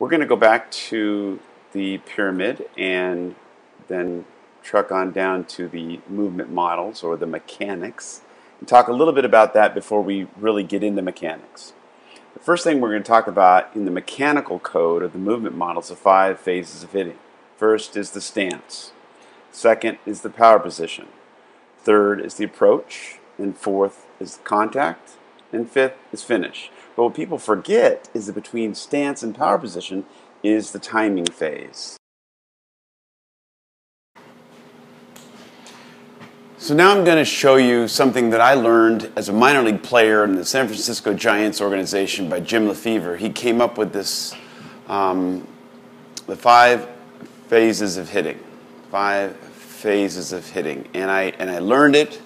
We're going to go back to the pyramid and then truck on down to the movement models or the mechanics and talk a little bit about that before we really get into mechanics. The first thing we're going to talk about in the mechanical code of the movement models are five phases of hitting. First is the stance. Second is the power position. Third is the approach. And fourth is the contact. And fifth is finish. But what people forget is that between stance and power position is the timing phase. So now I'm going to show you something that I learned as a minor league player in the San Francisco Giants organization by Jim Lefebvre. He came up with this, the five phases of hitting. Five phases of hitting. And I learned it,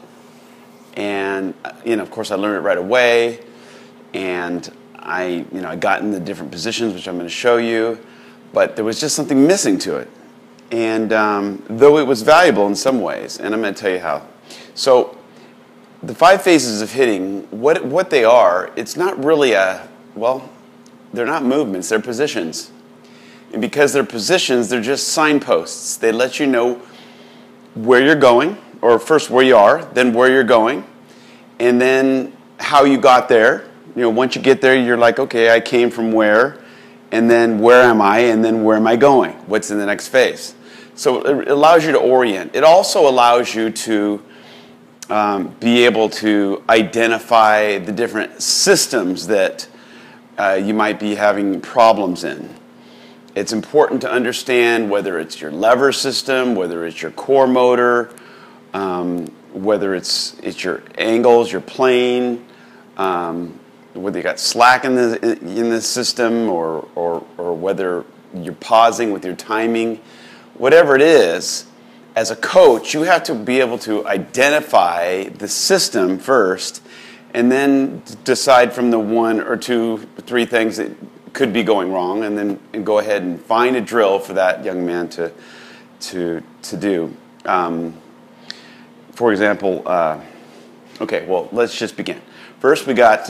and of course I learned it right away, and I got in the different positions, which I'm going to show you, but there was just something missing to it. And though it was valuable in some ways, and I'm going to tell you how. So the five phases of hitting, what they are, it's not really a, well, they're not movements, they're positions. And because they're positions, they're just signposts. They let you know where you're going, or first where you are, then where you're going, and then how you got there. Once you get there, you're like, okay, I came from where, and then where am I, and then where am I going? What's in the next phase? So it allows you to orient. It also allows you to be able to identify the different systems that you might be having problems in. It's important to understand whether it's your lever system, whether it's your core motor, whether it's your angles, your plane, whether you got slack in the system, or whether you're pausing with your timing. Whatever it is, as a coach, you have to be able to identify the system first and then decide from the one or two, three things that could be going wrong, and then go ahead and find a drill for that young man to do. For example, okay, well, let's just begin. First, we got,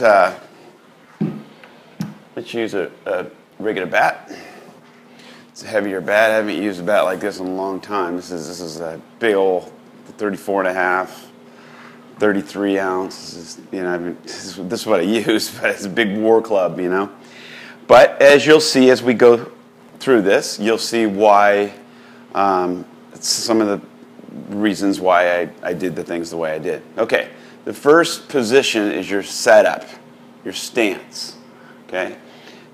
let's use a regular bat. It's a heavier bat. I haven't used a bat like this in a long time. This is a big old 34.5, 33 ounce. This is what I use, but it's a big war club, But as you'll see as we go through this, you'll see why, some of the reasons why I did the things the way I did. Okay, the first position is your setup, your stance, okay?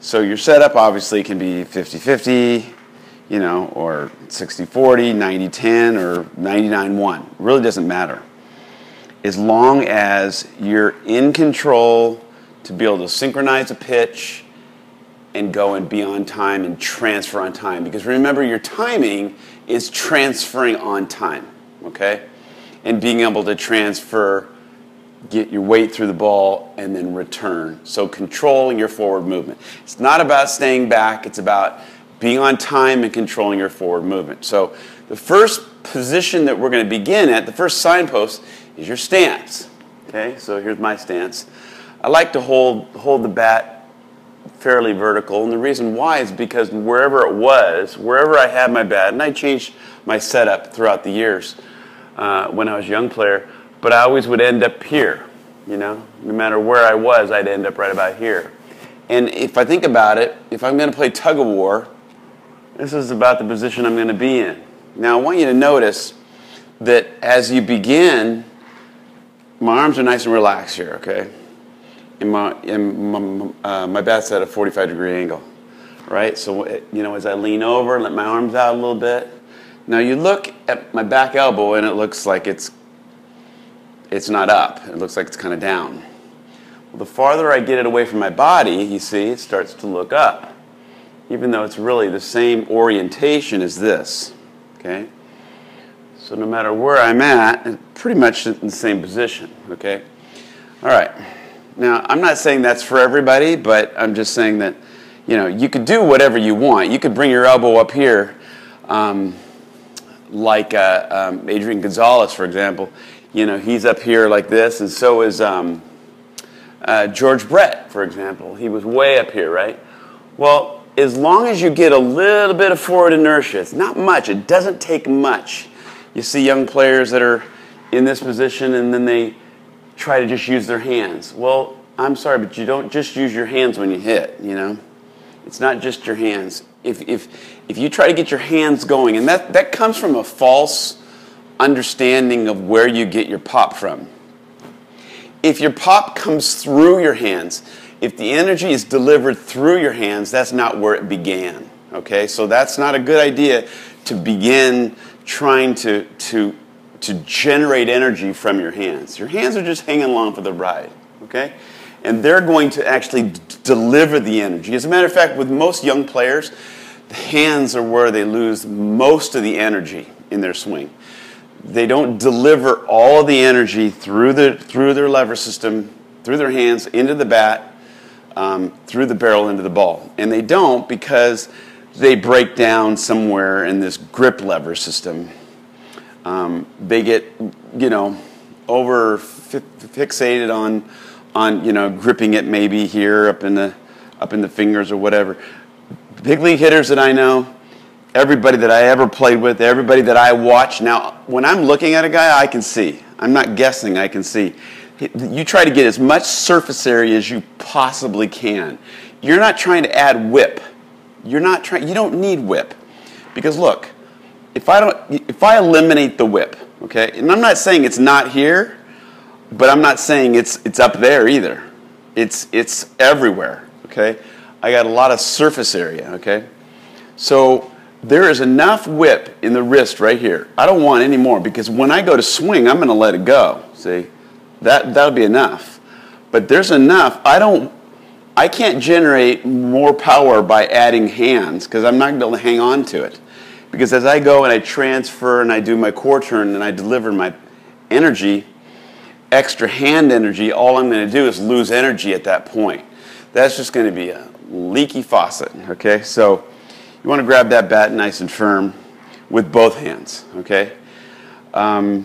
So your setup obviously can be 50-50, or 60-40, 90-10, or 99-1. It really doesn't matter. As long as you're in control to be able to synchronize a pitch and go and be on time and transfer on time. Because remember, your timing is transferring on time, okay? And being able to transfer, get your weight through the ball, and then return. So controlling your forward movement. It's not about staying back, it's about being on time and controlling your forward movement. So the first position that we're going to begin at, the first signpost, is your stance, okay? So here's my stance. I like to hold the bat fairly vertical, and the reason why is because wherever I had my bat, and I changed my setup throughout the years when I was a young player, but I always would end up here, no matter where I was, I'd end up right about here. And if I think about it, if I'm going to play tug of war, this is about the position I'm going to be in. Now I want you to notice that as you begin, my arms are nice and relaxed here, okay? My bat's at a 45-degree angle, right? So, as I lean over and let my arms out a little bit. Now, you look at my back elbow, and it looks like it's not up. It looks like it's kind of down. Well, the farther I get it away from my body, you see, it starts to look up, even though it's really the same orientation as this, okay? So no matter where I'm at, it's pretty much in the same position, okay? All right. Now, I'm not saying that's for everybody, but I'm just saying that, you could do whatever you want. You could bring your elbow up here, like Adrian Gonzalez, for example. He's up here like this, and so is George Brett, for example. He was way up here, right? Well, as long as you get a little bit of forward inertia, it's not much, it doesn't take much. You see young players that are in this position and then they try to just use their hands. Well, I'm sorry, but you don't just use your hands when you hit, you know? It's not just your hands. If you try to get your hands going, and that comes from a false understanding of where you get your pop from. If your pop comes through your hands, if the energy is delivered through your hands, that's not where it began, okay? So that's not a good idea to begin trying to generate energy from your hands. Your hands are just hanging along for the ride, okay? And they're going to actually deliver the energy. As a matter of fact, with most young players, the hands are where they lose most of the energy in their swing. They don't deliver all the energy through their lever system, through their hands, into the bat, through the barrel, into the ball. And they don't because they break down somewhere in this grip lever system. They get, you know, over fixated on gripping it maybe here up in the fingers or whatever. Big league hitters that I know, everybody that I ever played with, everybody that I watch. Now, when I'm looking at a guy, I can see. I'm not guessing, I can see. You try to get as much surface area as you possibly can. You're not trying to add whip. You don't need whip. Because look, if I eliminate the whip, okay? And I'm not saying it's not here, but I'm not saying it's up there either. It's everywhere, okay? I got a lot of surface area, okay? So there is enough whip in the wrist right here. I don't want any more because when I go to swing, I'm gonna let it go, see? That'll be enough. But there's enough, I can't generate more power by adding hands because I'm not gonna be able to hang on to it. Because as I go and I transfer and I do my core turn and I deliver my energy, extra hand energy, all I'm going to do is lose energy at that point. That's just going to be a leaky faucet, okay? So you want to grab that bat nice and firm with both hands, okay? And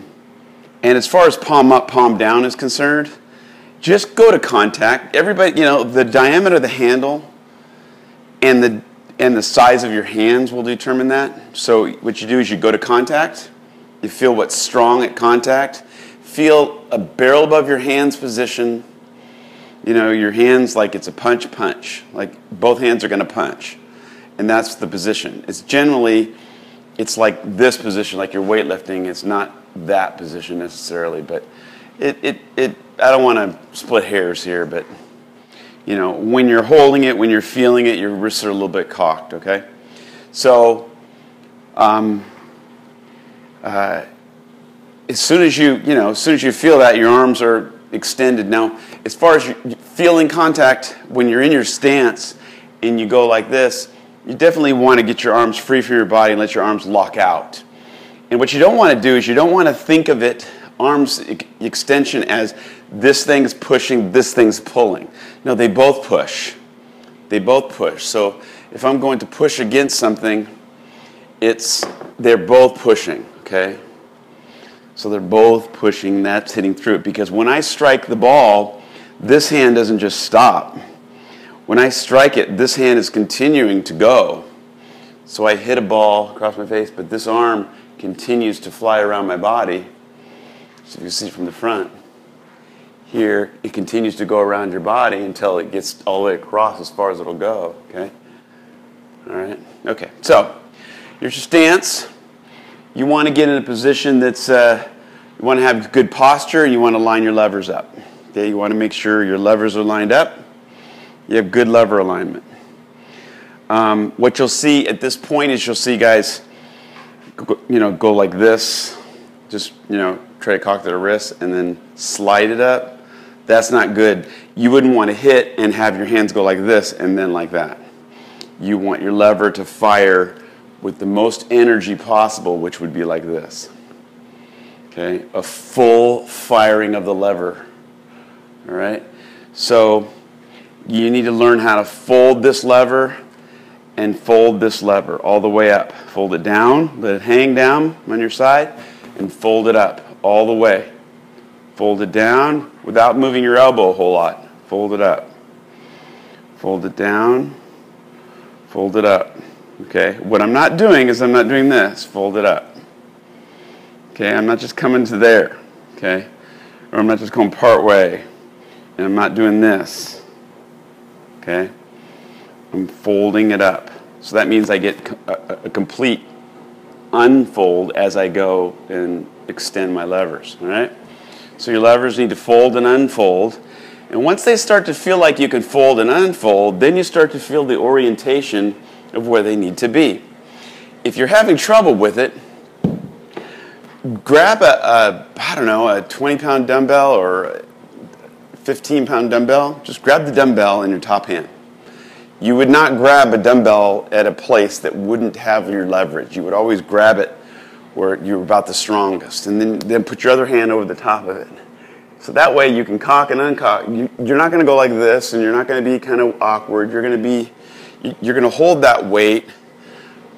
as far as palm up, palm down is concerned, just go to contact. Everybody, the diameter of the handle and the size of your hands will determine that. So what you do is you go to contact, you feel what's strong at contact, feel a barrel above your hands position, your hands like it's a punch, like both hands are going to punch, and that's the position. It's generally, it's like this position, like you're weightlifting, it's not that position necessarily, but I don't want to split hairs here, but when you're holding it, when you're feeling it, your wrists are a little bit cocked, okay? So, as soon as you feel that, your arms are extended. Now, as far as feeling contact, when you're in your stance and you go like this, you definitely want to get your arms free from your body and let your arms lock out. And what you don't want to do is you don't want to think of it, arms extension, as this thing's pushing, this thing's pulling. No, they both push. They both push. So if I'm going to push against something, they're both pushing, okay? So they're both pushing, that's hitting through it. Because when I strike the ball, this hand doesn't just stop. When I strike it, this hand is continuing to go. So I hit a ball across my face, but this arm continues to fly around my body. So you can see from the front here, it continues to go around your body until it gets all the way across as far as it'll go, okay? All right, okay, so here's your stance. You want to get in a position that's, you want to have good posture and you want to line your levers up. Okay, you want to make sure your levers are lined up. You have good lever alignment. What you'll see at this point is you'll see guys, go like this. Just, try to cock their wrists and then slide it up. That's not good. You wouldn't want to hit and have your hands go like this and then like that. You want your lever to fire with the most energy possible, which would be like this, okay? A full firing of the lever, all right? So you need to learn how to fold this lever and fold this lever all the way up. Fold it down, let it hang down on your side, and fold it up all the way. Fold it down without moving your elbow a whole lot. Fold it up. Fold it down. fold it up. Okay, what I'm not doing is I'm not doing this, fold it up. Okay, I'm not just coming to there, okay? Or I'm not just going part way, and I'm not doing this, okay? I'm folding it up. So that means I get a complete unfold as I go and extend my levers, all right? So your levers need to fold and unfold. And once they start to feel like you can fold and unfold, then you start to feel the orientation of where they need to be. If you're having trouble with it, grab I don't know, a 20-pound dumbbell or a 15-pound dumbbell. Just grab the dumbbell in your top hand. You would not grab a dumbbell at a place that wouldn't have your leverage. You would always grab it where you're about the strongest, and then put your other hand over the top of it. So that way you can cock and uncock. You're not going to go like this, and you're not going to be kind of awkward. You're going to hold that weight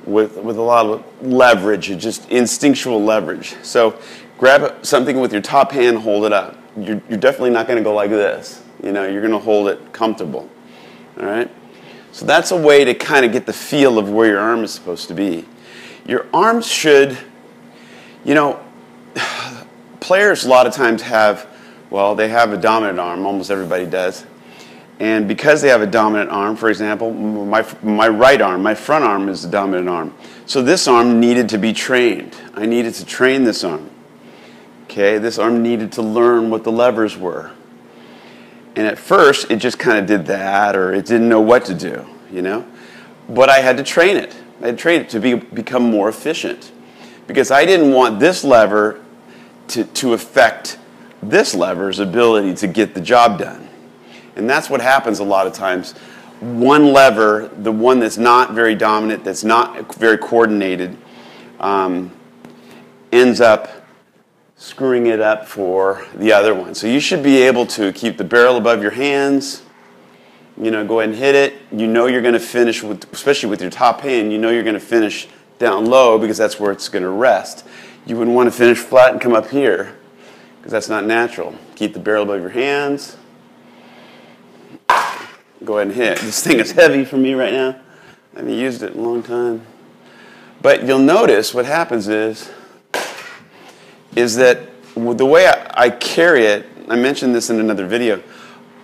with a lot of leverage, just instinctual leverage. So grab something with your top hand, hold it up. You're definitely not going to go like this. You know, you're going to hold it comfortable. All right? So that's a way to kind of get the feel of where your arm is supposed to be. Your arms should, you know, players a lot of times have, well, they have a dominant arm. Almost everybody does. And because they have a dominant arm, for example, my right arm, my front arm is the dominant arm. So this arm needed to be trained. I needed to train this arm. Okay, this arm needed to learn what the levers were. And at first, it just kind of did that, or it didn't know what to do, you know? But I had to train it. I had to train it to become more efficient. Because I didn't want this lever to affect this lever's ability to get the job done. And that's what happens a lot of times. One lever, the one that's not very dominant, that's not very coordinated, ends up screwing it up for the other one. So you should be able to keep the barrel above your hands, you know, go ahead and hit it. You know you're going to finish, especially with your top hand, you know you're going to finish down low because that's where it's going to rest. You wouldn't want to finish flat and come up here because that's not natural. Keep the barrel above your hands. Go ahead and hit. This thing is heavy for me right now. I haven't used it in a long time. But you'll notice what happens is that the way I carry it, I mentioned this in another video,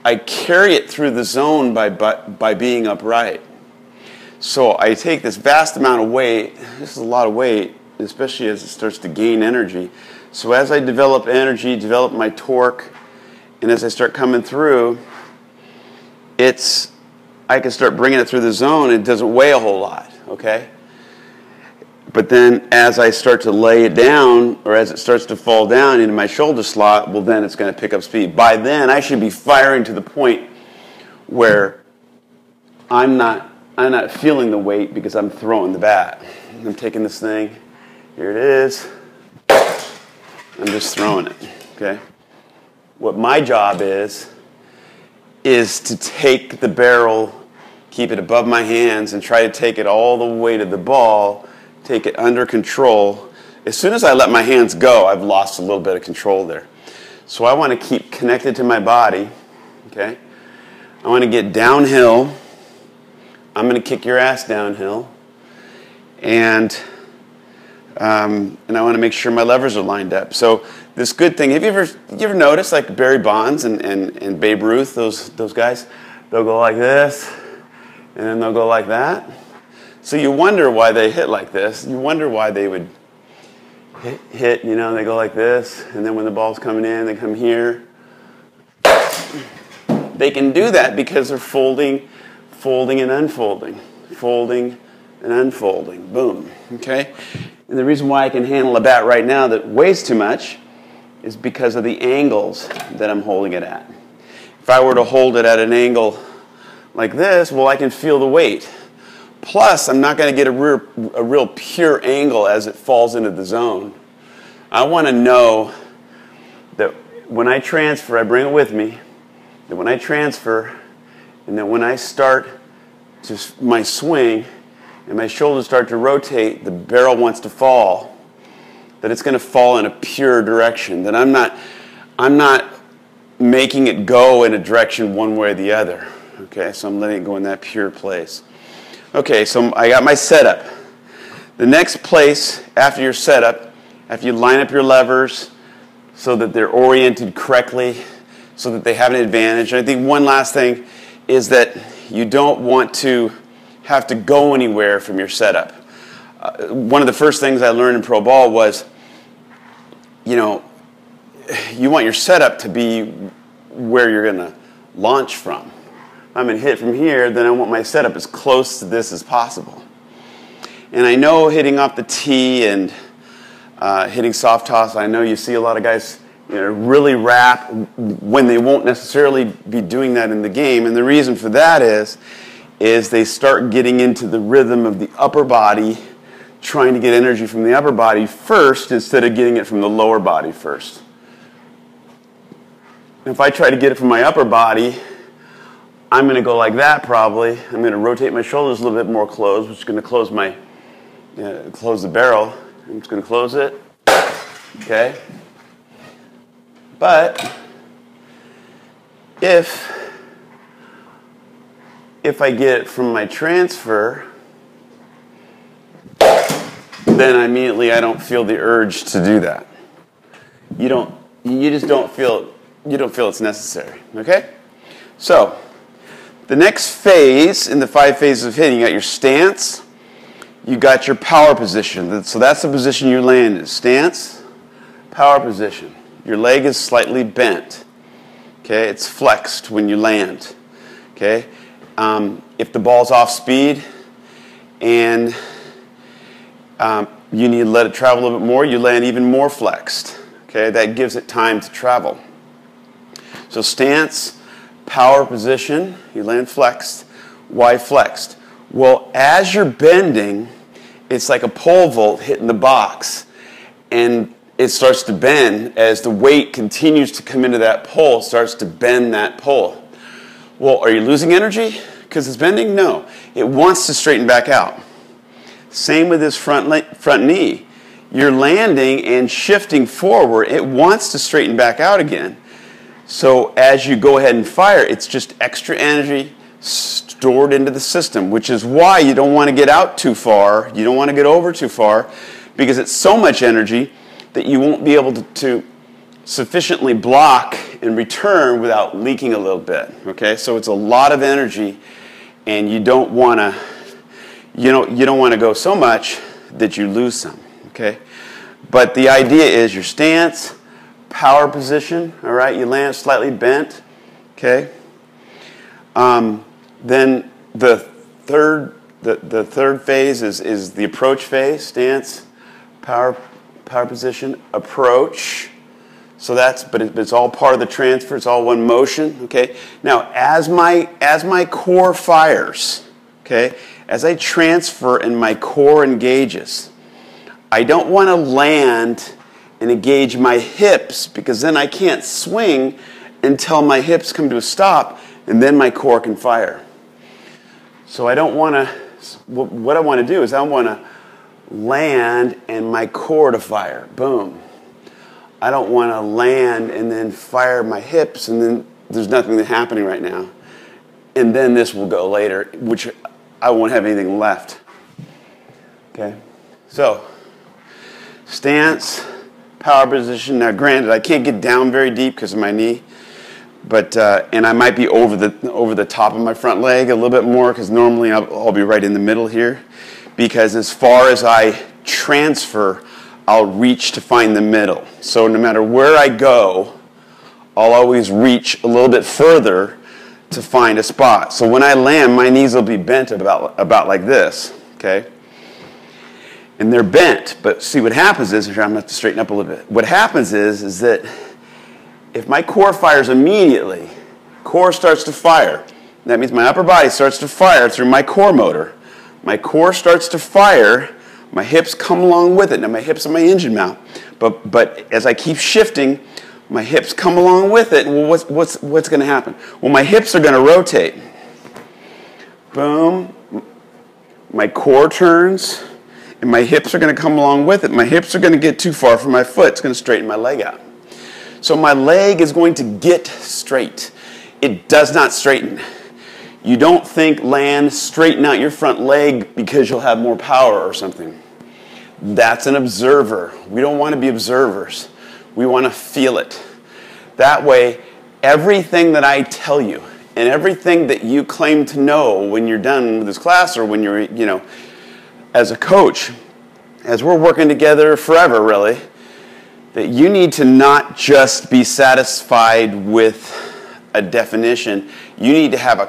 I carry it through the zone by being upright. So I take this vast amount of weight, this is a lot of weight, especially as it starts to gain energy. So as I develop energy, develop my torque, and as I start coming through, I can start bringing it through the zone. It doesn't weigh a whole lot, okay? But then as I start to lay it down, or as it starts to fall down into my shoulder slot, well, then it's going to pick up speed. By then, I should be firing to the point where I'm not feeling the weight because I'm throwing the bat. I'm taking this thing. Here it is. I'm just throwing it, okay? What my job is to take the barrel, keep it above my hands, and try to take it all the way to the ball, take it under control. As soon as I let my hands go, I've lost a little bit of control there. So I want to keep connected to my body, okay? I want to get downhill. I'm going to kick your ass downhill. And I want to make sure my levers are lined up. So this good thing, have you ever noticed like Barry Bonds and Babe Ruth, those guys, they'll go like this, and then they'll go like that. So you wonder why they hit like this. You wonder why they would hit, you know, they go like this, and then when the ball's coming in, they come here. They can do that because they're folding and unfolding, folding and unfolding, boom, okay? And the reason why I can handle a bat right now that weighs too much is because of the angles that I'm holding it at. If I were to hold it at an angle like this, well, I can feel the weight. Plus, I'm not going to get a real pure angle as it falls into the zone. I want to know that when I transfer, I bring it with me, that when I transfer, and then when I start to my swing, and my shoulders start to rotate, the barrel wants to fall, that it's going to fall in a pure direction, that I'm not making it go in a direction one way or the other. Okay, so I'm letting it go in that pure place. Okay, so I got my setup. The next place after your setup, after you line up your levers so that they're oriented correctly, so that they have an advantage. And I think one last thing is that you don't want to have to go anywhere from your setup. One of the first things I learned in pro ball was, you know, you want your setup to be where you're going to launch from. I'm going to hit from here, then I want my setup as close to this as possible. And I know hitting off the tee and hitting soft toss, I know you see a lot of guys, you know, really wrap when they won't necessarily be doing that in the game. And the reason for that is they start getting into the rhythm of the upper body, trying to get energy from the upper body first instead of getting it from the lower body first. And if I try to get it from my upper body, I'm going to go like that probably. I'm going to rotate my shoulders a little bit more closed, which is going to close my, close the barrel. I'm just going to close it. Okay. But if I get it from my transfer, then immediately I don't feel the urge to do that. You just don't feel it's necessary. Okay? So the next phase in the 5 phases of hitting, you got your stance, you got your power position. So that's the position you land in. Stance, power position. Your leg is slightly bent. Okay, it's flexed when you land. Okay, if the ball's off speed and you need to let it travel a little bit more, you land even more flexed. Okay, that gives it time to travel. So stance, power position, you land flexed. Why flexed? Well, as you're bending, it's like a pole vault hitting the box, and it starts to bend as the weight continues to come into that pole, starts to bend that pole. Well, are you losing energy because it's bending? No. It wants to straighten back out. Same with this front knee. You're landing and shifting forward. It wants to straighten back out again. So as you go ahead and fire, it's just extra energy stored into the system, which is why you don't want to get out too far. You don't want to get over too far because it's so much energy that you won't be able to sufficiently block and return without leaking a little bit. Okay, so it's a lot of energy, and you don't want to, you don't want to go so much that you lose some. Okay, but the idea is your stance, power position, all right, you land slightly bent, okay. Then the third phase is the approach phase, stance, power position, approach. So that's, but it's all part of the transfer, it's all one motion, okay. Now as my core fires, okay, as I transfer and my core engages, I don't want to land and engage my hips because then I can't swing until my hips come to a stop and then my core can fire. So I don't want to, what I want to do is I want to land and my core to fire. Boom. I don't want to land and then fire my hips and then there's nothing happening right now. And then this will go later, which I won't have anything left. Okay. So, stance, power position. Now, granted, I can't get down very deep because of my knee, but and I might be over the top of my front leg a little bit more because normally I'll be right in the middle here. Because as far as I transfer, I'll reach to find the middle. So no matter where I go, I'll always reach a little bit further to find a spot. So when I land, my knees will be bent about like this. Okay. And they're bent, but see what happens is, I'm going to have to straighten up a little bit. What happens is that if my core fires immediately, core starts to fire. That means my upper body starts to fire through my core motor. My core starts to fire, my hips come along with it. Now my hips are my engine mount, but as I keep shifting, my hips come along with it. Well, what's going to happen? Well, my hips are going to rotate. Boom. My core turns. And my hips are going to come along with it. My hips are going to get too far from my foot. It's going to straighten my leg out. So my leg is going to get straight. It does not straighten. You don't think land, straighten out your front leg because you'll have more power or something. That's an observer. We don't want to be observers. We want to feel it. That way, everything that I tell you and everything that you claim to know when you're done with this class or when you're, as a coach, as we're working together forever, really, that you need to not just be satisfied with a definition. You need to have a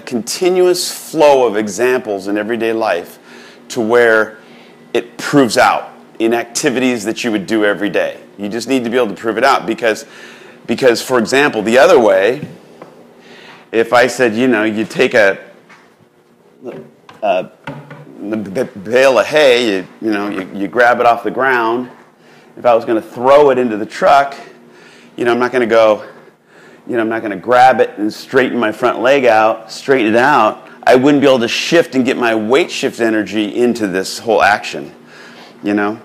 continuous flow of examples in everyday life to where it proves out in activities that you would do every day. You just need to be able to prove it out because for example, the other way, if I said, you take a bale of hay, you grab it off the ground. If I was going to throw it into the truck, I'm not going to go, I'm not going to grab it and straighten my front leg out, straighten it out. I wouldn't be able to shift and get my weight shift energy into this whole action. I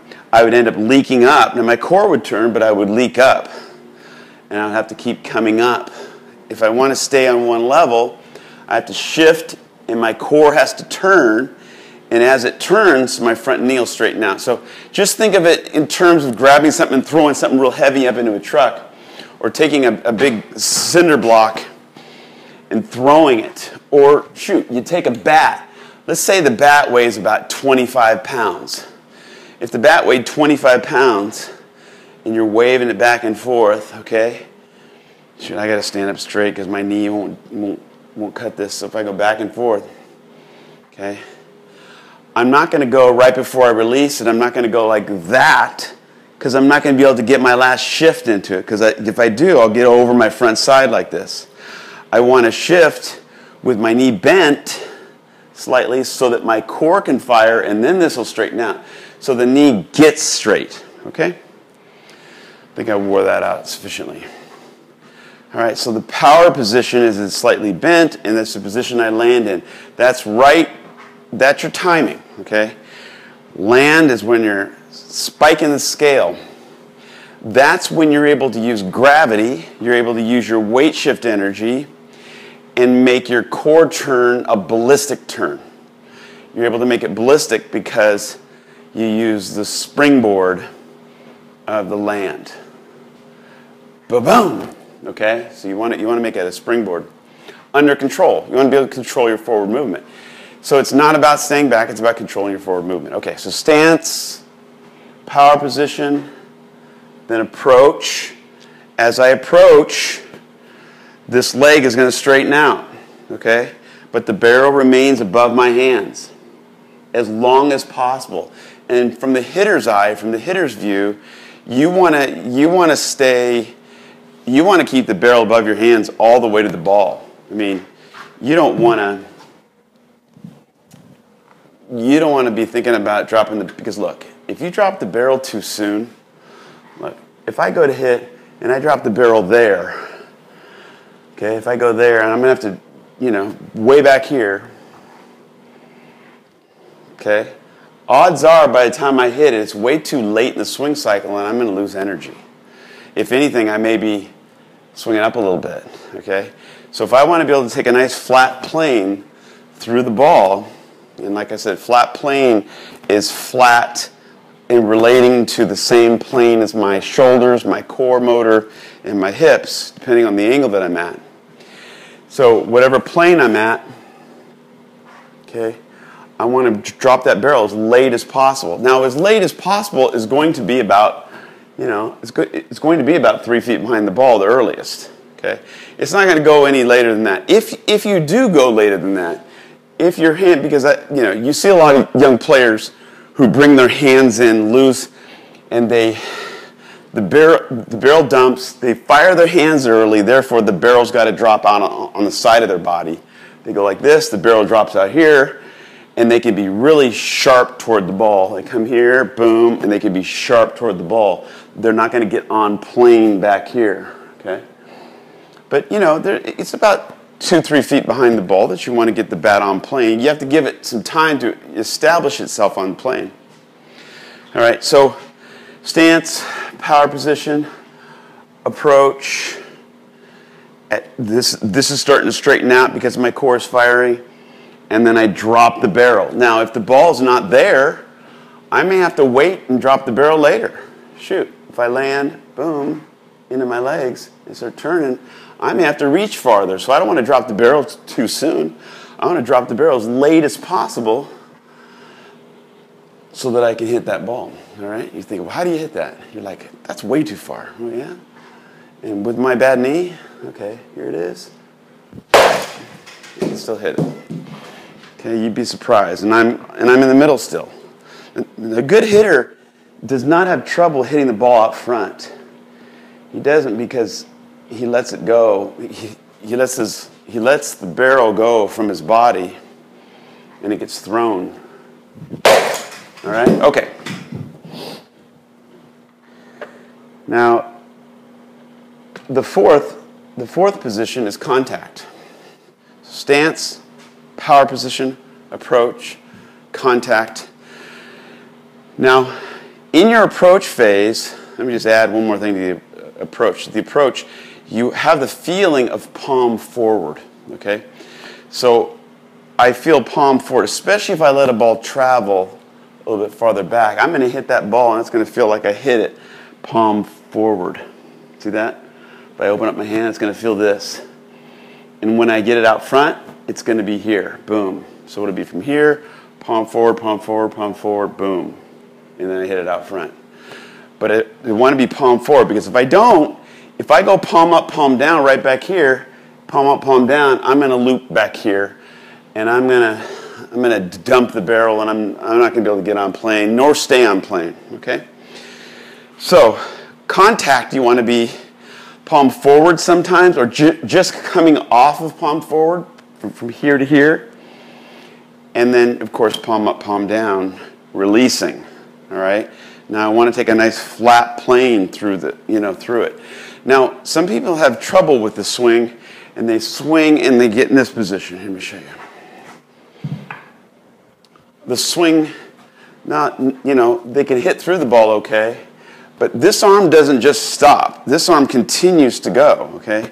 would end up leaking up. Now my core would turn, but I would leak up. And I'd have to keep coming up. If I want to stay on one level, I have to shift and my core has to turn. And as it turns, my front knee will straighten out. So just think of it in terms of grabbing something and throwing something real heavy up into a truck, or taking a big cinder block and throwing it. Or shoot, you take a bat. Let's say the bat weighs about 25 pounds. If the bat weighed 25 pounds and you're waving it back and forth, okay? Shoot, I gotta stand up straight because my knee won't cut this. So if I go back and forth, okay? I'm not going to go right before I release it. I'm not going to go like that because I'm not going to be able to get my last shift into it, because if I do, I'll get over my front side like this. I want to shift with my knee bent slightly so that my core can fire, and then this will straighten out. So the knee gets straight, okay? I think I wore that out sufficiently. All right, so the power position is it's slightly bent, and that's the position I land in. That's right. That's your timing, okay? Land is when you're spiking the scale. That's when you're able to use gravity, you're able to use your weight shift energy and make your core turn a ballistic turn. You're able to make it ballistic because you use the springboard of the land. Ba-boom! Okay? So you want to make it a springboard. Under control. You want to be able to control your forward movement. So it's not about staying back, it's about controlling your forward movement. Okay, so stance, power position, then approach. As I approach, this leg is going to straighten out, okay? But the barrel remains above my hands as long as possible. And from the hitter's eye, from the hitter's view, you want to keep the barrel above your hands all the way to the ball. I mean, you don't want to be thinking about dropping the, because look, if you drop the barrel too soon, look, if I go to hit and I drop the barrel there, okay, if I go there and I'm going to have to, way back here, okay, odds are by the time I hit it, it's way too late in the swing cycle and I'm going to lose energy. If anything, I may be swinging up a little bit, okay? So if I want to be able to take a nice flat plane through the ball, and like I said, flat plane is flat in relating to the same plane as my shoulders, my core motor, and my hips, depending on the angle that I'm at. So whatever plane I'm at, okay, I want to drop that barrel as late as possible. Now, as late as possible is going to be about, it's going to be about 3 feet behind the ball, the earliest. Okay, it's not going to go any later than that. If you do go later than that. If your hand, because you see a lot of young players who bring their hands in loose, and the barrel dumps. They fire their hands early, therefore the barrel's got to drop out on the side of their body. They go like this. The barrel drops out here, and they can be really sharp toward the ball. They come here, boom, and they can be sharp toward the ball. They're not going to get on plane back here. Okay, but it's about 2-3 feet behind the ball that you want to get the bat on plane. You have to give it some time to establish itself on plane. All right, so stance, power position, approach. This is starting to straighten out because my core is firing, and then I drop the barrel. Now, if the ball's not there, I may have to wait and drop the barrel later. Shoot, if I land, boom, into my legs and start turning, I may have to reach farther. So I don't want to drop the barrel too soon. I want to drop the barrel as late as possible so that I can hit that ball, all right? You think, well, how do you hit that? You're like, that's way too far. Oh, yeah? And with my bad knee, okay, here it is. You can still hit it. Okay, you'd be surprised. And I'm in the middle still. A good hitter does not have trouble hitting the ball up front. He doesn't because he lets it go. He lets the barrel go from his body, and it gets thrown. All right? Okay. Now, the fourth position is contact. Stance, power position, approach, contact. Now, in your approach phase, let me just add one more thing to the approach. The approach, you have the feeling of palm forward, okay? So I feel palm forward, especially if I let a ball travel a little bit farther back. I'm going to hit that ball, and it's going to feel like I hit it palm forward. See that? If I open up my hand, it's going to feel this. And when I get it out front, it's going to be here. Boom. So it'll be from here, palm forward, palm forward, palm forward, boom. And then I hit it out front. But I want to be palm forward, because if I don't, if I go palm up, palm down right back here, palm up, palm down, I'm going to loop back here, and I'm going to dump the barrel, and I'm not going to be able to get on plane, nor stay on plane, okay? So contact, you want to be palm forward sometimes, or just coming off of palm forward from here to here, and then, of course, palm up, palm down, releasing, all right? Now I want to take a nice flat plane through the, through it. Now, some people have trouble with the swing, and they swing and they get in this position. Let me show you. The swing, they can hit through the ball okay, but this arm doesn't just stop. This arm continues to go, okay?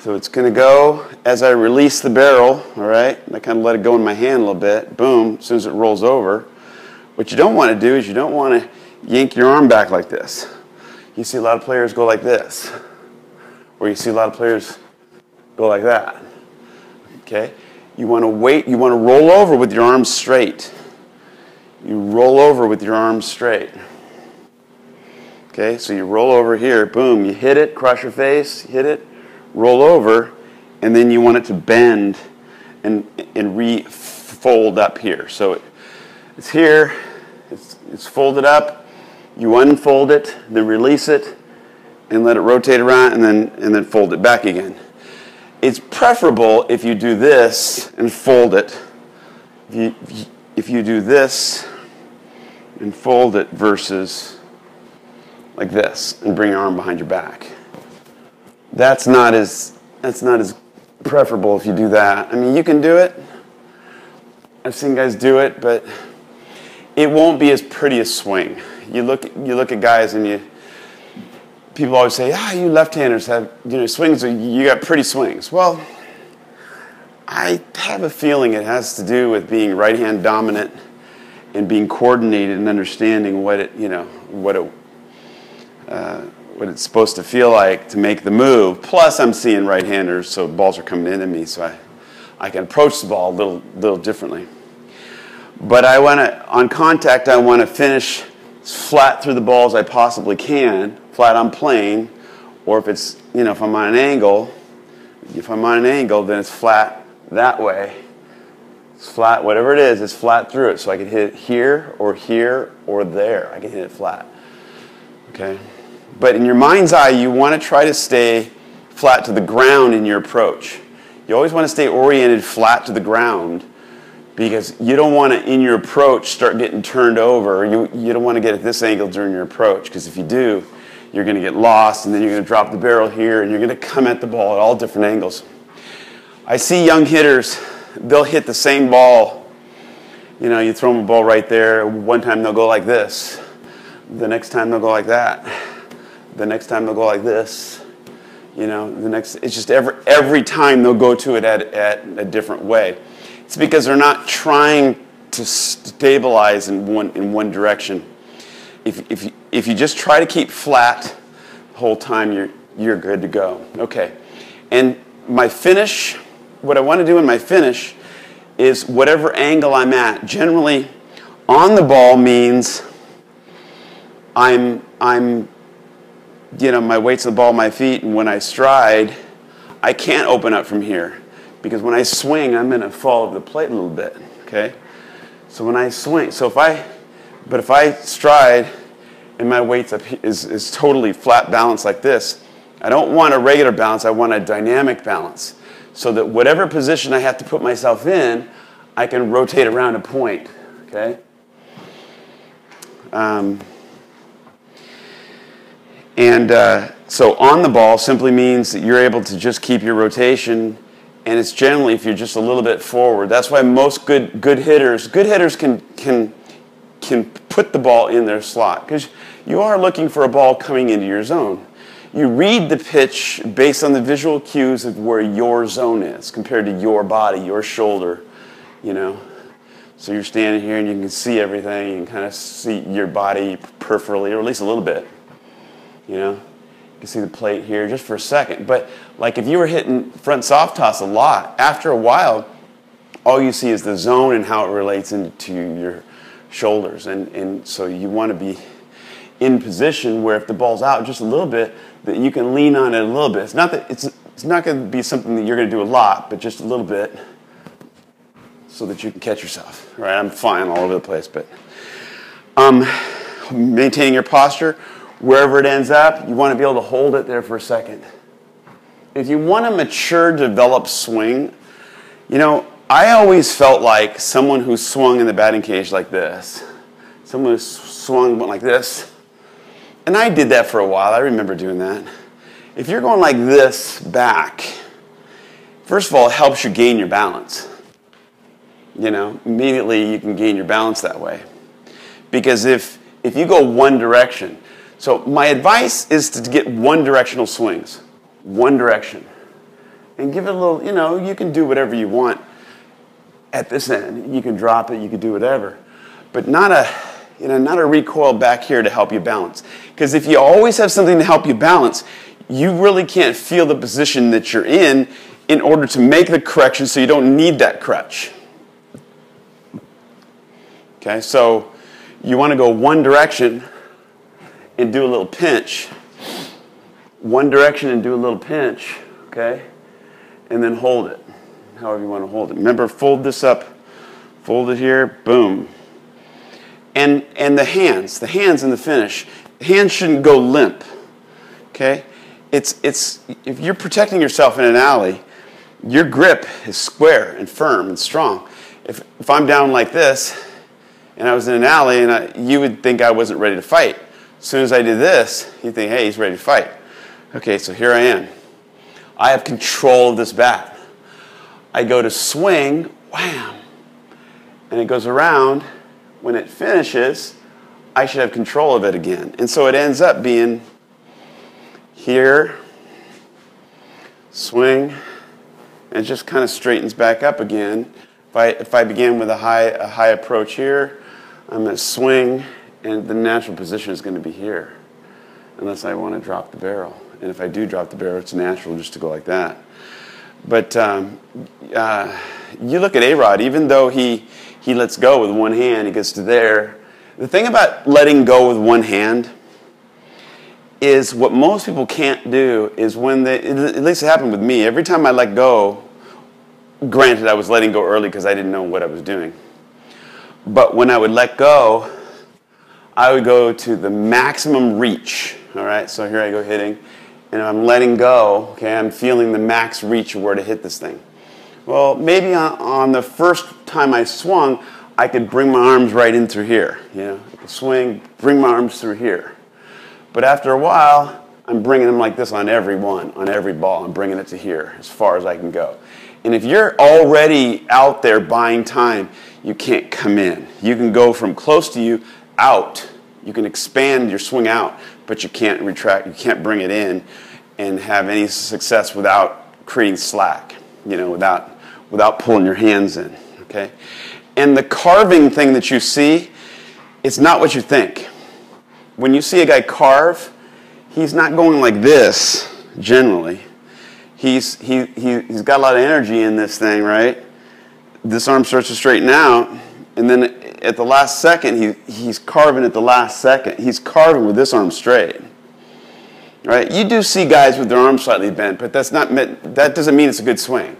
So it's going to go as I release the barrel, all right? And I kind of let it go in my hand a little bit. Boom, as soon as it rolls over. What you don't want to do is you don't want to yank your arm back like this. You see a lot of players go like this, or you see a lot of players go like that, okay? You want to wait, you want to roll over with your arms straight. You roll over with your arms straight, okay? So you roll over here, boom, you hit it, cross your face, hit it, roll over, and then you want it to bend and re-fold up here. So it's here, it's folded up, you unfold it, then release it, and let it rotate around, and then fold it back again. It's preferable if you do this and fold it, if you do this and fold it versus like this and bring your arm behind your back. That's not as preferable if you do that. I mean, you can do it. I've seen guys do it, but it won't be as pretty a swing. You look at guys, and people always say, you left-handers have swings. You got pretty swings. Well, I have a feeling it has to do with being right-hand dominant and being coordinated and understanding what it's supposed to feel like to make the move. Plus, I'm seeing right-handers, so balls are coming into me, so I can approach the ball a little differently. But I want to, on contact, I want to finish flat through the ball as I possibly can, flat on plane, or if it's, if I'm on an angle, then it's flat that way. It's flat, whatever it is, it's flat through it. So I can hit it here or there. I can hit it flat, okay? But in your mind's eye, you want to try to stay flat to the ground in your approach. You always want to stay oriented flat to the ground, because you don't want to, in your approach, start getting turned over. You don't want to get at this angle during your approach, because if you do, you're going to get lost, and then you're going to drop the barrel here, and you're going to come at the ball at all different angles. I see young hitters, they'll hit the same ball. You throw them a ball right there. One time they'll go like this. The next time they'll go like that. The next time they'll go like this. You know, the next, it's just every time they'll go to it at a different way. It's because they're not trying to stabilize in one direction. If you just try to keep flat the whole time, you're good to go. Okay, and my finish, what I want to do in my finish is whatever angle I'm at. Generally, on the ball means I'm you know, my weight's the ball of my feet, and when I stride, I can't open up from here because when I swing, I'm going to fall over the plate a little bit. Okay, so when I swing, if I stride and my weight's up is totally flat balance like this, I don't want a regular balance. I want a dynamic balance so that whatever position I have to put myself in, I can rotate around a point. Okay. So on the ball simply means that you're able to just keep your rotation, and it's generally if you're just a little bit forward. That's why most good hitters can put the ball in their slot because you are looking for a ball coming into your zone. You read the pitch based on the visual cues of where your zone is compared to your body, your shoulder, you know. So you're standing here and you can see everything and kind of see your body peripherally, or at least a little bit, you know. You can see the plate here just for a second. But like if you were hitting front soft toss a lot, after a while, all you see is the zone and how it relates into your shoulders. And so you want to be in position where if the ball's out just a little bit, that you can lean on it a little bit. It's not that it's not going to be something that you're going to do a lot, but just a little bit so that you can catch yourself. All right, I'm flying all over the place, but maintaining your posture, wherever it ends up, you want to be able to hold it there for a second. If you want a mature, developed swing, you know, I always felt like someone who swung in the batting cage like this, someone who swung went like this, and I did that for a while. I remember doing that. If you're going like this back, first of all, it helps you gain your balance. You know, immediately you can gain your balance that way. Because if you go one direction, so my advice is to get one directional swings, one direction, and give it a little, you know, you can do whatever you want at this end. You can drop it, you can do whatever, but not a recoil back here to help you balance. Because if you always have something to help you balance, you really can't feel the position that you're in order to make the correction so you don't need that crutch. Okay, so you want to go one direction and do a little pinch. One direction and do a little pinch, okay? And then hold it, however you want to hold it. Remember, fold this up, fold it here, boom. And the hands in the finish, hands shouldn't go limp, okay? It's if you're protecting yourself in an alley, your grip is square and firm and strong. If I'm down like this, and I was in an alley, and you would think I wasn't ready to fight. As soon as I do this, you think, hey, he's ready to fight. Okay, so here I am. I have control of this bat. I go to swing, wham, and it goes around. When it finishes, I should have control of it again. And so it ends up being here, swing, and it just kind of straightens back up again. If I begin with a high approach here, I'm going to swing, and the natural position is going to be here, unless I want to drop the barrel. And if I do drop the barrel, it's natural just to go like that. But you look at A-Rod, even though he lets go with one hand, he gets to there. The thing about letting go with one hand is what most people can't do is when they, at least it happened with me, every time I let go, granted, I was letting go early because I didn't know what I was doing. But when I would let go, I would go to the maximum reach. All right, so here I go hitting, and I'm letting go. Okay, I'm feeling the max reach of where to hit this thing. Well, maybe on the first time I swung, I could bring my arms right in through here. You know, swing, bring my arms through here. But after a while, I'm bringing them like this on every one, on every ball. I'm bringing it to here as far as I can go. And if you're already out there buying time, you can't come in. You can go from close to you out. You can expand your swing out, but you can't retract, you can't bring it in. and have any success without creating slack, you know, without pulling your hands in, okay? And the carving thing that you see, it's not what you think. When you see a guy carve, he's not going like this, generally. He's got a lot of energy in this thing, right? This arm starts to straighten out, and then at the last second, he's carving at the last second. He's carving with this arm straight, right? You do see guys with their arms slightly bent, but that's not meant, that doesn't mean it's a good swing,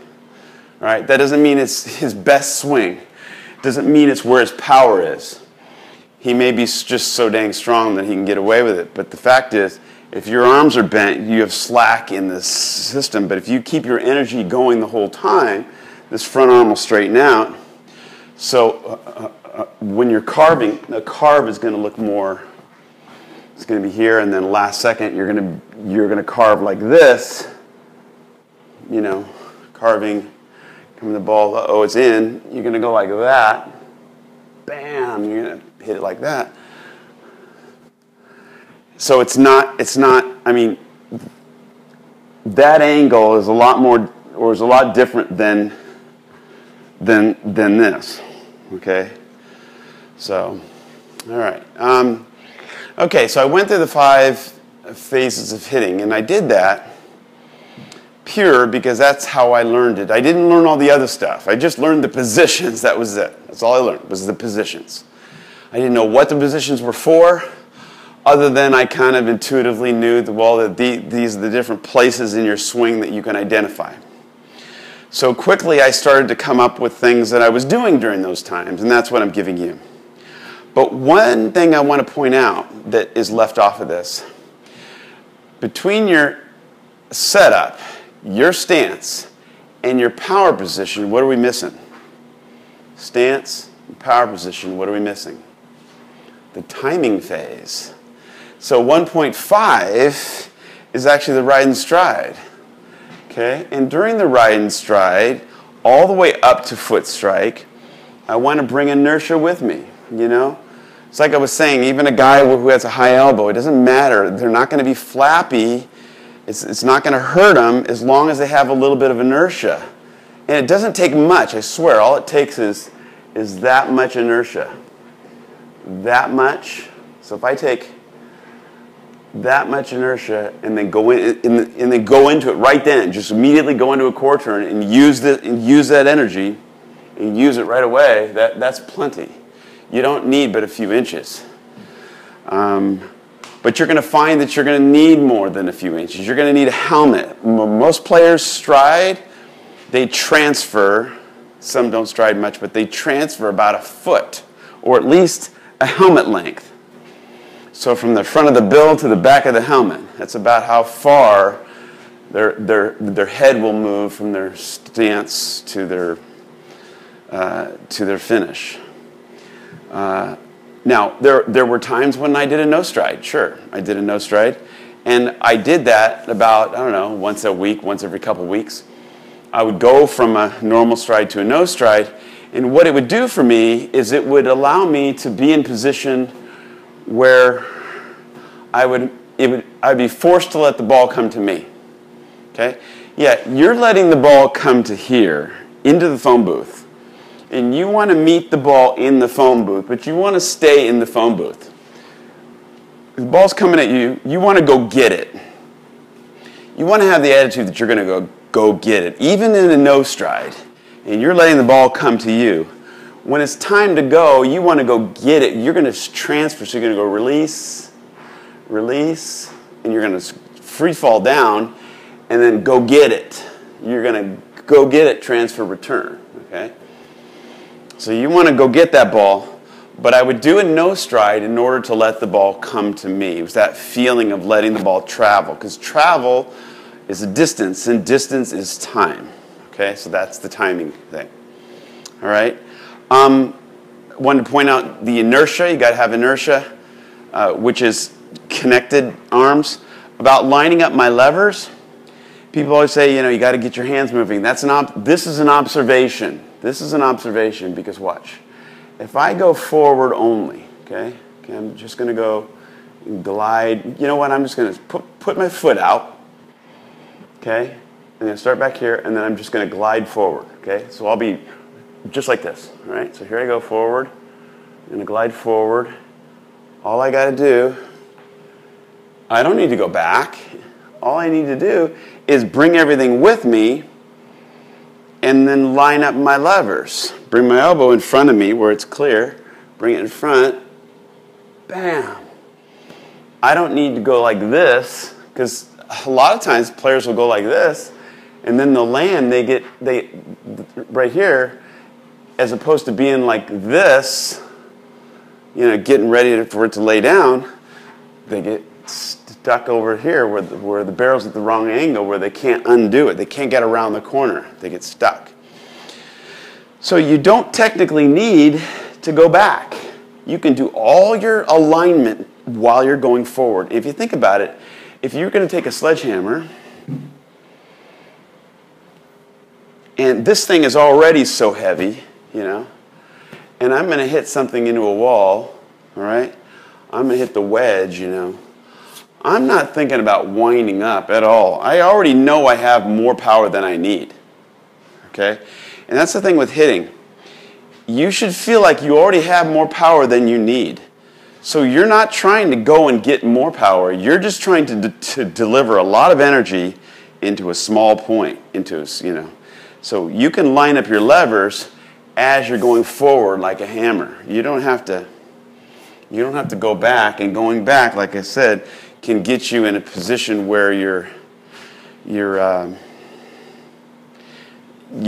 right? That doesn't mean it's his best swing. Doesn't mean it's where his power is. He may be just so dang strong that he can get away with it, but the fact is, if your arms are bent, you have slack in this system, but if you keep your energy going the whole time, this front arm will straighten out. So when you're carving, the carve is going to look more, it's going to be here, and then last second you're going to carve like this, you know, carving, coming the ball, uh-oh, it's in, you're going to go like that, bam, you're going to hit it like that. So it's not, I mean, that angle is a lot more, or is a lot different than this, okay? So, all right. Okay, so I went through the 5 phases of hitting, and I did that pure because that's how I learned it. I didn't learn all the other stuff. I just learned the positions, that was it. That's all I learned, was the positions. I didn't know what the positions were for, other than I kind of intuitively knew that, well, that these are the different places in your swing that you can identify. So quickly I started to come up with things that I was doing during those times, and that's what I'm giving you. But one thing I want to point out that is left off of this, between your setup, your stance, and your power position, what are we missing? Stance, power position, what are we missing? The timing phase. So 1.5 is actually the ride and stride, okay? And during the ride and stride, all the way up to foot strike, I want to bring inertia with me, you know? It's like I was saying, even a guy who has a high elbow, it doesn't matter. They're not going to be flappy. It's not going to hurt them as long as they have a little bit of inertia. And it doesn't take much, I swear. All it takes is that much inertia. That much. So if I take that much inertia and then go into it right then, just immediately go into a core turn and use that energy and use it right away, that's plenty. You don't need but a few inches. But you're going to find that you're going to need more than a few inches. You're going to need a helmet. Most players stride, they transfer. Some don't stride much, but they transfer about a foot, or at least a helmet length. So from the front of the bill to the back of the helmet, that's about how far their head will move from their stance to their finish. Now, there were times when I did a no stride, sure. I did a no stride, and I did that about, I don't know, once a week, once every couple weeks. I would go from a normal stride to a no stride, and what it would do for me is it would allow me to be in position where I'd be forced to let the ball come to me, okay? Yeah, you're letting the ball come to here, into the phone booth, and you want to meet the ball in the phone booth, but you want to stay in the phone booth. The ball's coming at you, you want to go get it. You want to have the attitude that you're going to go get it, even in a no stride. And you're letting the ball come to you. When it's time to go, you want to go get it. You're going to transfer, so you're going to go release, release, and you're going to free fall down, and then go get it. You're going to go get it, transfer, return, okay? So you want to go get that ball, but I would do a no stride in order to let the ball come to me. It was that feeling of letting the ball travel, because travel is a distance, and distance is time. Okay, so that's the timing thing. All right. Wanted to point out the inertia. You got to have inertia, which is connected arms. About lining up my levers, people always say, you know, you got to get your hands moving. This is an observation. This is an observation because watch. If I go forward only, okay I'm just going to go glide. You know what? I'm just going to put my foot out. okay? And then start back here, and then I'm just going to glide forward, okay? So I'll be just like this, all right? So here I go forward. I'm going to glide forward. All I got to do, I don't need to go back. All I need to do is bring everything with me and then line up my levers. Bring my elbow in front of me where it's clear. Bring it in front. Bam. I don't need to go like this, because a lot of times players will go like this and then they'll land, they right here, as opposed to being like this, you know, getting ready for it to lay down, they get stuck over here where the barrel's at the wrong angle, where they can't undo it. They can't get around the corner. They get stuck. So you don't technically need to go back. You can do all your alignment while you're going forward. If you think about it, if you're going to take a sledgehammer, and this thing is already so heavy, you know, and I'm going to hit something into a wall, all right? I'm going to hit the wedge, you know. I'm not thinking about winding up at all. I already know I have more power than I need, okay? And that's the thing with hitting. You should feel like you already have more power than you need. So you're not trying to go and get more power. You're just trying to deliver a lot of energy into a small point, into, you know. So you can line up your levers as you're going forward like a hammer. You don't have to go back, and going back, like I said, can get you in a position where you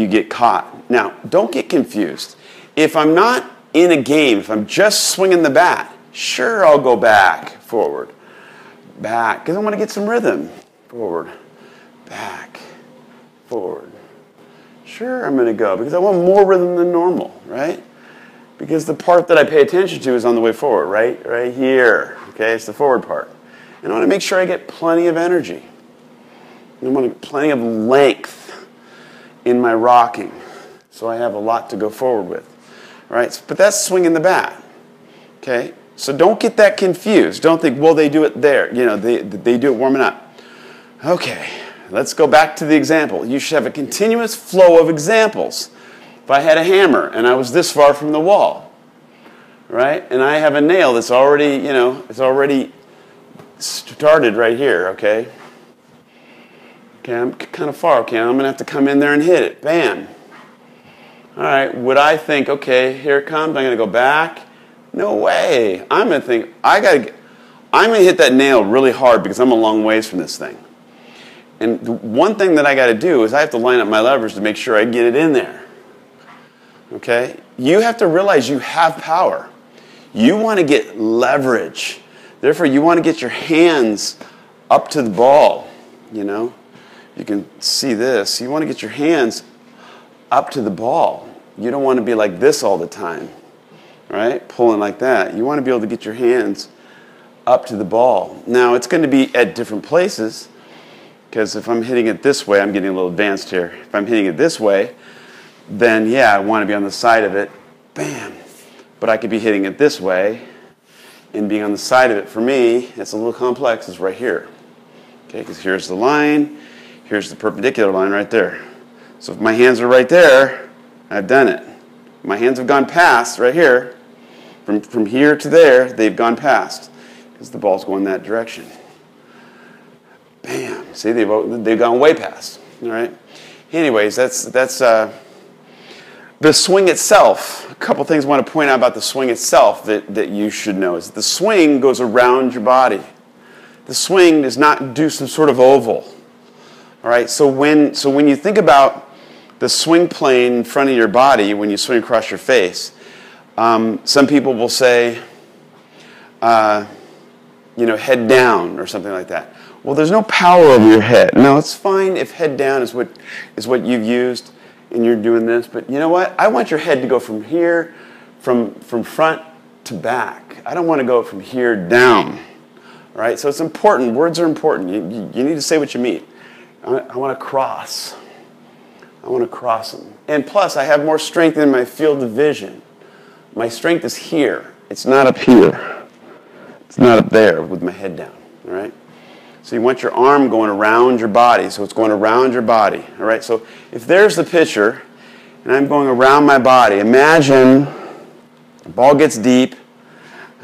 get caught. Now, don't get confused. If I'm not in a game, if I'm just swinging the bat, sure, I'll go back, forward, back, because I want to get some rhythm. Forward, back, forward. Sure, I'm going to go, because I want more rhythm than normal, right? Because the part that I pay attention to is on the way forward, right? Right here, okay? It's the forward part. And I want to make sure I get plenty of energy. I want to get plenty of length in my rocking, so I have a lot to go forward with, all right? But that's swinging the bat, okay? So don't get that confused. Don't think, well, they do it there. You know, they do it warming up. Okay, let's go back to the example. You should have a continuous flow of examples. If I had a hammer and I was this far from the wall, right? And I have a nail that's already, you know, it's already started right here, okay? Okay, I'm kind of far, okay? I'm going to have to come in there and hit it. Bam. All right, would I think, okay, here it comes, I'm going to go back? No way. I'm going to think, I'm going to hit that nail really hard because I'm a long ways from this thing. And the one thing that I got to do is I have to line up my levers to make sure I get it in there. Okay? You have to realize you have power. You want to get leverage. Therefore, you want to get your hands up to the ball, you know? You can see this. You want to get your hands up to the ball. You don't want to be like this all the time, right? Pulling like that. You want to be able to get your hands up to the ball. Now, it's going to be at different places, because if I'm hitting it this way, I'm getting a little advanced here. If I'm hitting it this way, then yeah, I want to be on the side of it, bam. But I could be hitting it this way, and being on the side of it, for me, it's a little complex, it's right here. Okay, because here's the line, here's the perpendicular line right there. So if my hands are right there, I've done it. My hands have gone past right here. From here to there, they've gone past, because the ball's going that direction. Bam, see, they've gone way past, all right? Anyways, that's the swing itself. A couple things I want to point out about the swing itself that you should know is the swing goes around your body. The swing does not do some sort of oval. All right, so when you think about the swing plane in front of your body when you swing across your face, some people will say, you know, head down or something like that. Well, there's no power over your head. Now, it's fine if head down is what you've used and you're doing this, but you know what? I want your head to go from here, from front to back. I don't want to go from here down, all right? So it's important. Words are important. You need to say what you mean. I want to cross. I want to cross them. And plus, I have more strength in my field of vision. My strength is here. It's not up here. It's not up there with my head down, all right? So you want your arm going around your body. So it's going around your body. All right, so if there's the pitcher, and I'm going around my body, imagine the ball gets deep.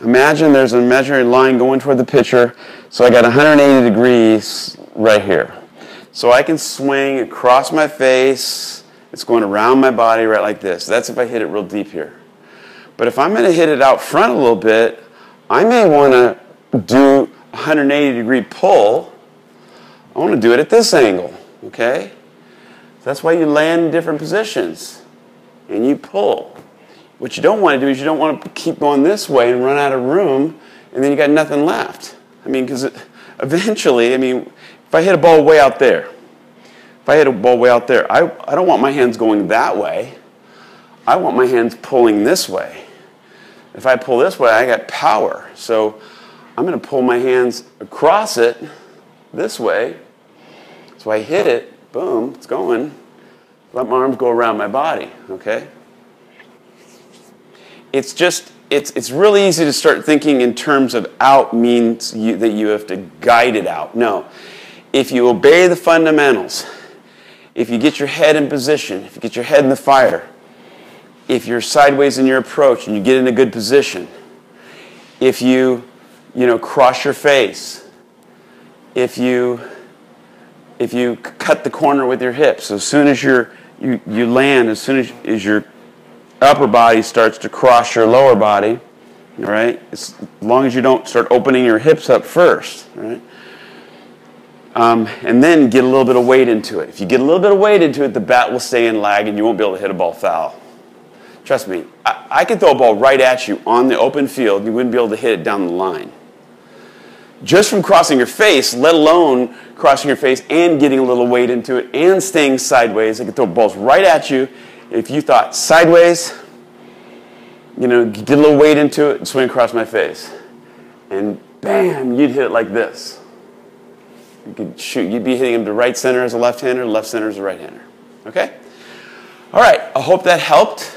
Imagine there's an imaginary line going toward the pitcher. So I got 180 degrees right here. So I can swing across my face. It's going around my body right like this. That's if I hit it real deep here. But if I'm going to hit it out front a little bit, I may want to do 180-degree pull. I want to do it at this angle, okay? That's why you land in different positions and you pull. What you don't want to do is you don't want to keep going this way and run out of room and then you got nothing left. I mean, because eventually, I mean, if I hit a ball way out there, I don't want my hands going that way. I want my hands pulling this way. If I pull this way, I got power. So I'm going to pull my hands across it this way. So I hit it, boom, it's going. Let my arms go around my body, okay? It's just, it's really easy to start thinking in terms of out means that you have to guide it out. No, if you obey the fundamentals, if you get your head in position, if you get your head in the fire, if you're sideways in your approach and you get in a good position, if you cross your face, if you cut the corner with your hips, so as soon as you land, as soon as your upper body starts to cross your lower body, all right, as long as you don't start opening your hips up first, all right, and then get a little bit of weight into it. If you get a little bit of weight into it, the bat will stay in lag and you won't be able to hit a ball foul. Trust me, I could throw a ball right at you on the open field, you wouldn't be able to hit it down the line. Just from crossing your face, let alone crossing your face and getting a little weight into it and staying sideways, I could throw balls right at you. If you thought sideways, you know, get a little weight into it and swing across my face. And bam, you'd hit it like this. You could shoot, you'd be hitting him to right center as a left-hander, left center as a right-hander. Okay? All right, I hope that helped.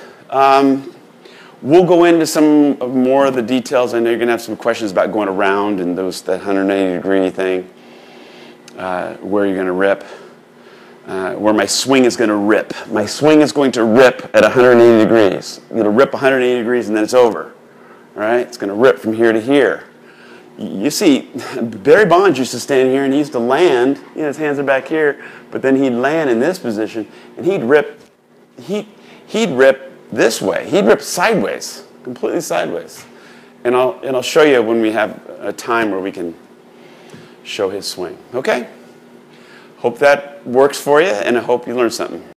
We'll go into some more of the details. I know you're going to have some questions about going around and that 180-degree thing, where you're going to rip, where my swing is going to rip. My swing is going to rip at 180 degrees. I'm going to rip 180 degrees and then it's over. All right? It's going to rip from here to here. You see, Barry Bonds used to stand here and he used to land. You know, his hands are back here, but then he'd land in this position and he'd rip. He'd rip this way. He'd rip sideways, completely sideways. And I'll show you when we have a time where we can show his swing. Okay? Hope that works for you, and I hope you learned something.